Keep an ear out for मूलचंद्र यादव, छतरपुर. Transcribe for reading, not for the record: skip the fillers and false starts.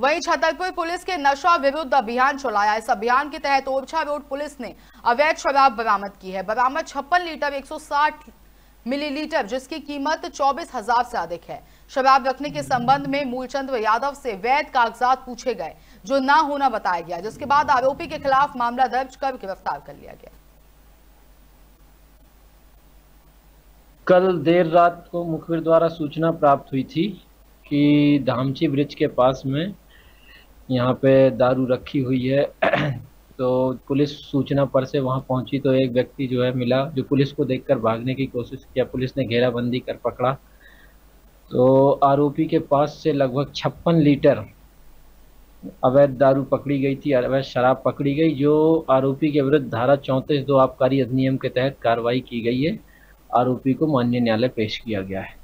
वहीं छतरपुर पुलिस के नशा विरुद्ध अभियान चलाया। इस अभियान के तहत ओरछा रोड पुलिस ने अवैध शराब बरामद की है। बरामद 56 लीटर 160 मिलीलीटर जिसकी कीमत 24,000 से अधिक है। शराब रखने के संबंध में मूलचंद्र यादव से वैध कागजात पूछे गए जो ना होना बताया गया, जिसके बाद आरोपी के खिलाफ मामला दर्ज कर गिरफ्तार कर लिया गया। कल देर रात को मुखबिर द्वारा सूचना प्राप्त हुई थी कि धामची ब्रिज के पास में यहाँ पे दारू रखी हुई है, तो पुलिस सूचना पर से वहाँ पहुँची तो एक व्यक्ति जो है मिला जो पुलिस को देखकर भागने की कोशिश किया। पुलिस ने घेराबंदी कर पकड़ा तो आरोपी के पास से लगभग 56 लीटर अवैध दारू पकड़ी गई थी, अवैध शराब पकड़ी गई, जो आरोपी के विरुद्ध धारा 34(2) आबकारी अधिनियम के तहत कार्रवाई की गई है। आरोपी को माननीय न्यायालय पेश किया गया है।